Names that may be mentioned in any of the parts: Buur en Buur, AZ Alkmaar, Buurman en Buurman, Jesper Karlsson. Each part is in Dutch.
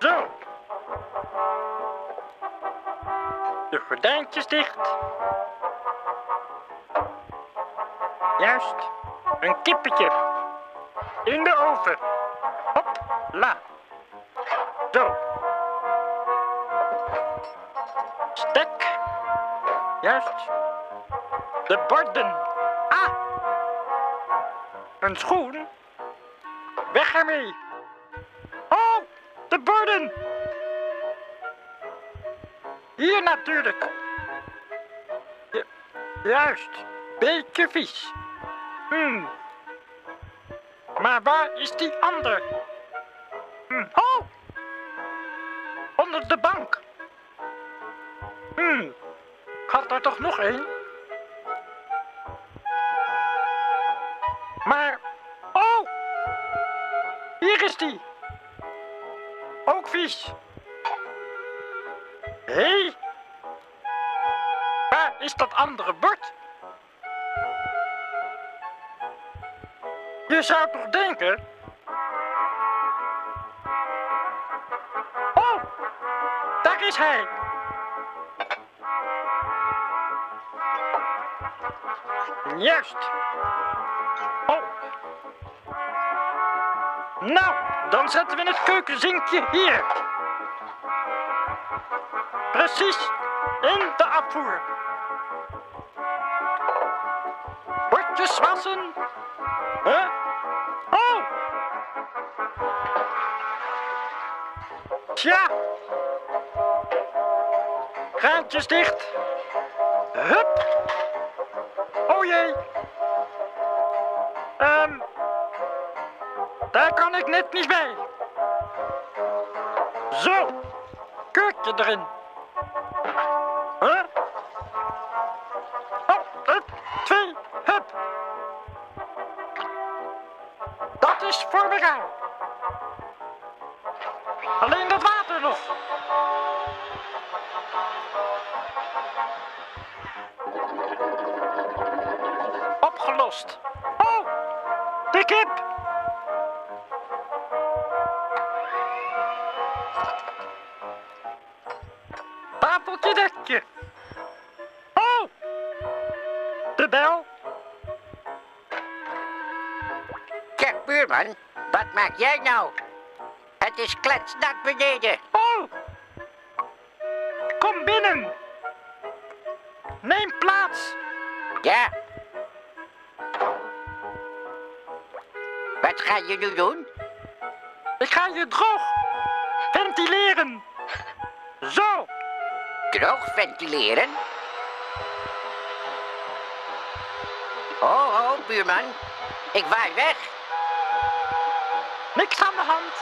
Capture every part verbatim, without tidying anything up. Zo! De gordijntjes dicht. Juist, een kippetje. In de oven. Hop, la. Zo. Stek. Juist. De borden. Ah! Een schoen. Weg ermee. Oh, de borden. Hier natuurlijk. Ju- juist. Beetje vies. Hmm. Maar waar is die ander? Hmm. Oh! Onder de bank. Hmm. Had er toch nog één? Maar... Oh! Hier is die. Ook vies. Hé? Hey. Waar is dat andere bord? Je zou toch denken? Oh, daar is hij. Juist. Oh. Nou, dan zetten we het keukenzinkje hier. Precies, in de afvoer. Bordjes wassen. Huh? Oh! Tja! Kraantjes dicht. Hup! O jee! Um, daar kan ik net niet bij. Zo! Kurkje erin. Huh? Hop, hup, twee, hup! Dat is voor elkaar. Alleen dat water nog. Opgelost. Oh, de kip. Tafeltje dekje. Oh, de bel. Buurman, wat maak jij nou? Het is kletsnat beneden. Oh! Kom binnen. Neem plaats. Ja. Wat ga je nu doen? Ik ga je droog ventileren. Zo. Droog ventileren? Oh, oh, buurman. Ik waai weg. Niks aan de hand.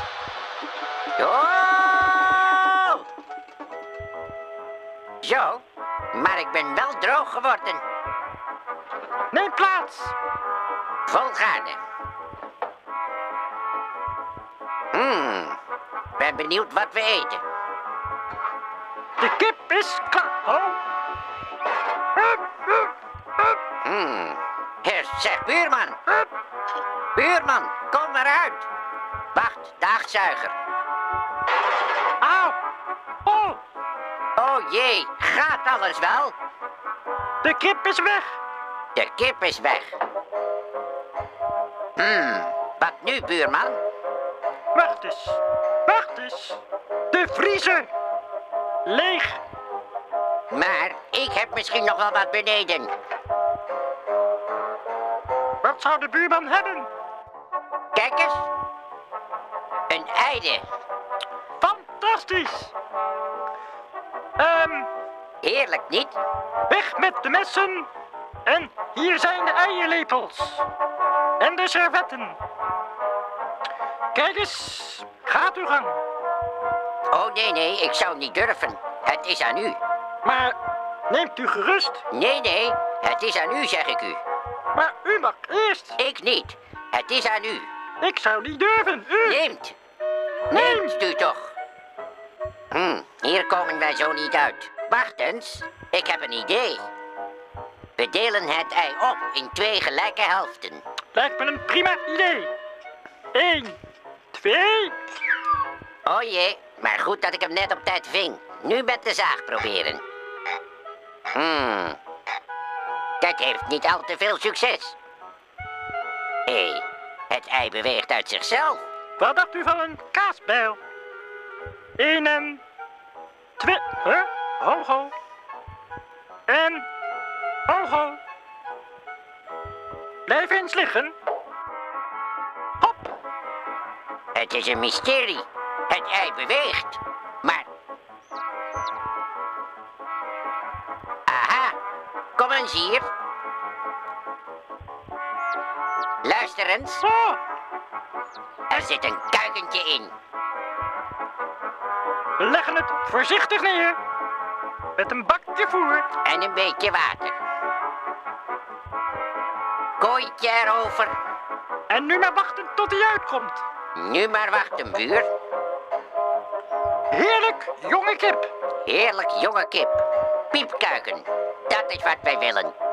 Oh! Zo, maar ik ben wel droog geworden. Neem plaats. Volgaande. Hmm, ben benieuwd wat we eten. De kip is klaar. Oh. Hup, hup, hup. Hmm, zeg buurman. Hup. Buurman, kom eruit. Wacht, daagzuiger. Au! Oh! Oh jee, gaat alles wel? De kip is weg. De kip is weg. Hmm, wat nu, buurman? Wacht eens, wacht eens. De vriezer. Leeg. Maar ik heb misschien nog wel wat beneden. Wat zou de buurman hebben? Kijk eens. Een einde. Fantastisch. Um, Heerlijk, niet? Weg met de messen. En hier zijn de eierlepels. En de servetten. Kijk eens, gaat uw gang. Oh nee, nee, ik zou niet durven. Het is aan u. Maar neemt u gerust? Nee, nee, het is aan u, zeg ik u. Maar u mag eerst. Ik niet. Het is aan u. Ik zou niet durven, u. Neemt. Neemt, Neemt u toch. Hm, hier komen wij zo niet uit. Wacht eens, ik heb een idee. We delen het ei op in twee gelijke helften. Lijkt me een prima idee. Eén, twee... O jee, maar goed dat ik hem net op tijd ving. Nu met de zaag proberen. Hmm. Dat heeft niet al te veel succes. Hé, hey, het ei beweegt uit zichzelf. Wat dacht u van een kaasbijl? Eén en... twee... Huh? Ho, ho. En... Ho, ho. Blijf eens liggen. Hop. Het is een mysterie. Het ei beweegt. Maar... Aha. Kom eens hier. Luister eens. Oh. Er zit een kuikentje in. We leggen het voorzichtig neer. Met een bakje voer. En een beetje water. Kooitje erover. En nu maar wachten tot hij uitkomt. Nu maar wachten, buur. Heerlijk jonge kip. Heerlijk jonge kip. Piepkuiken. Dat is wat wij willen.